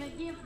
him a gift.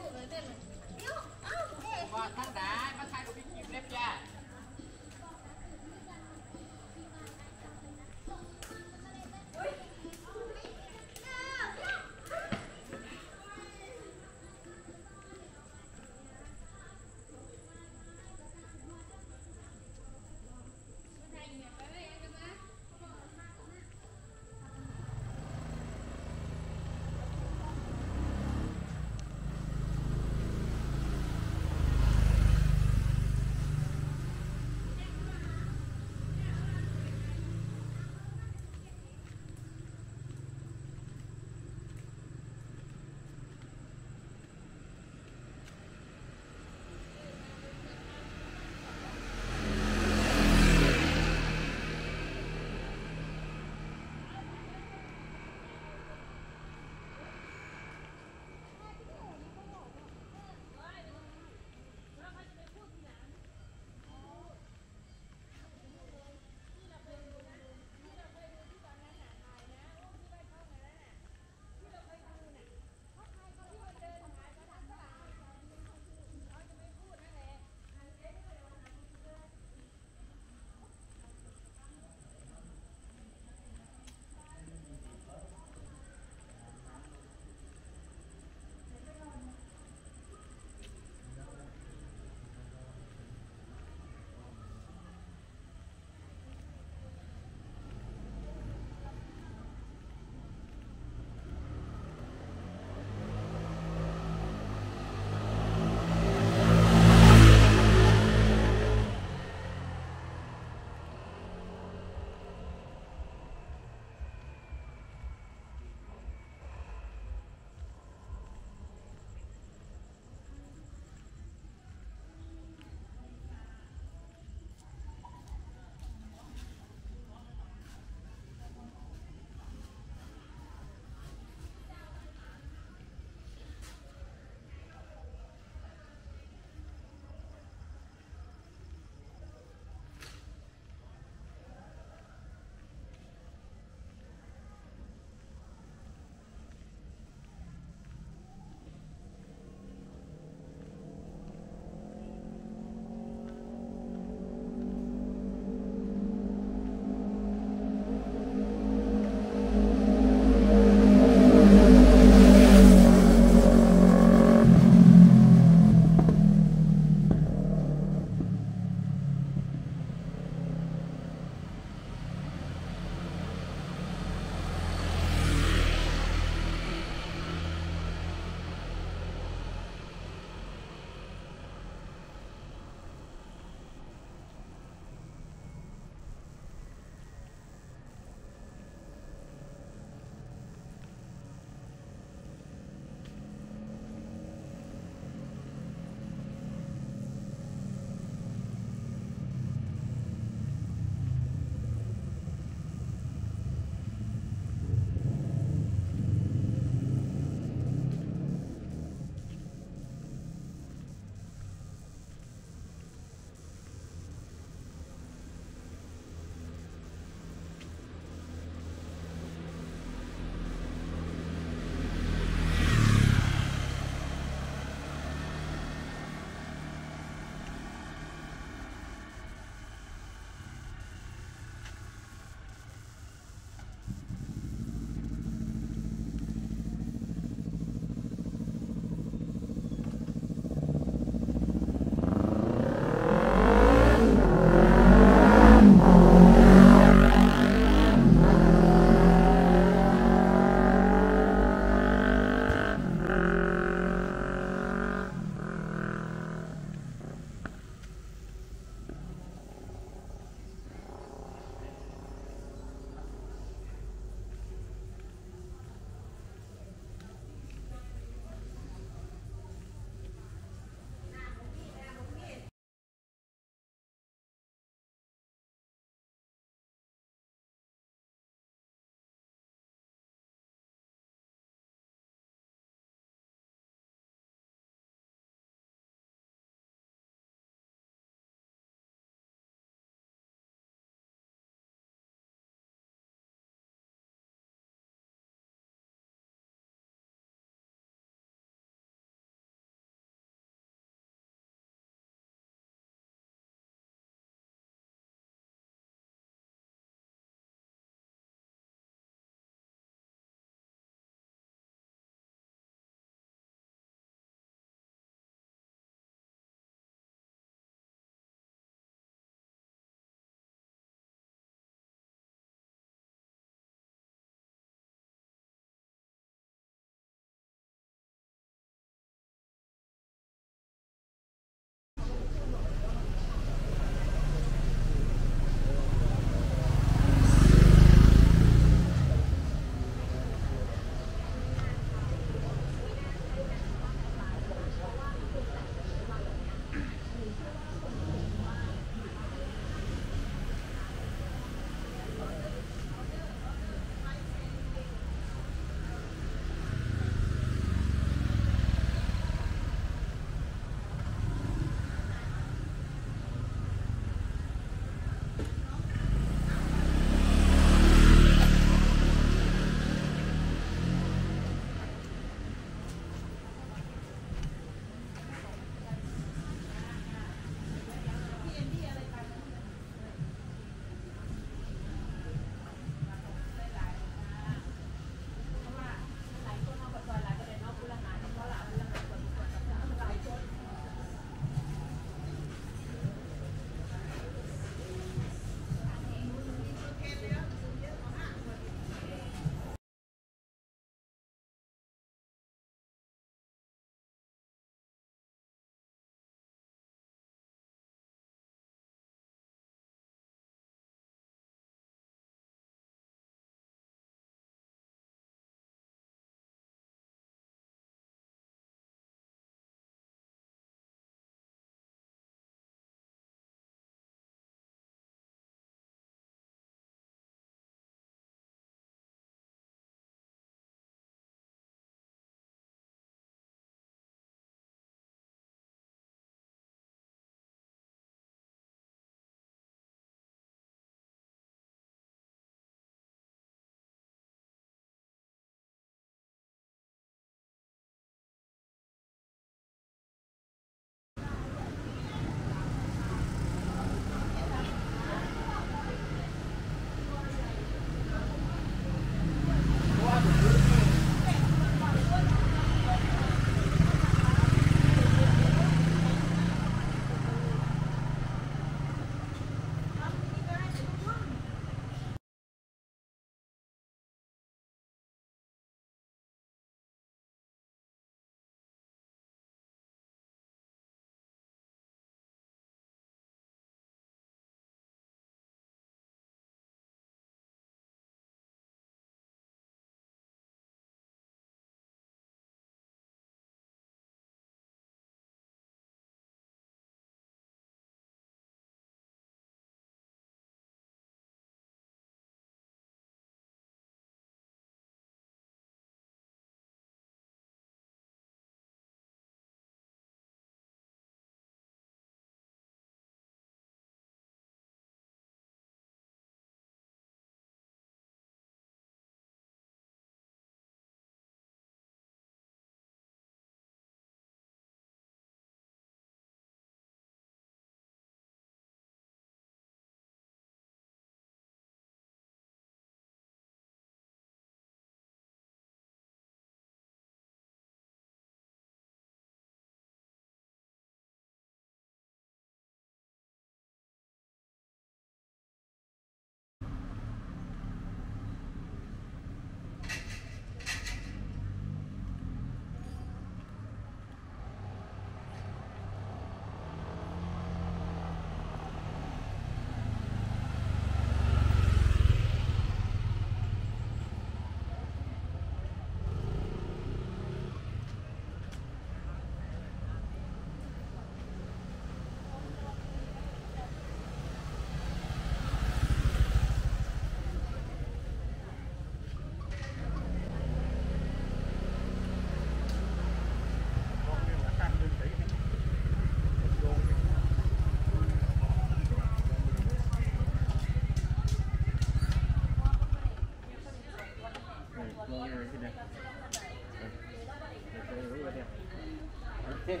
There's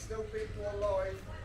still people alive.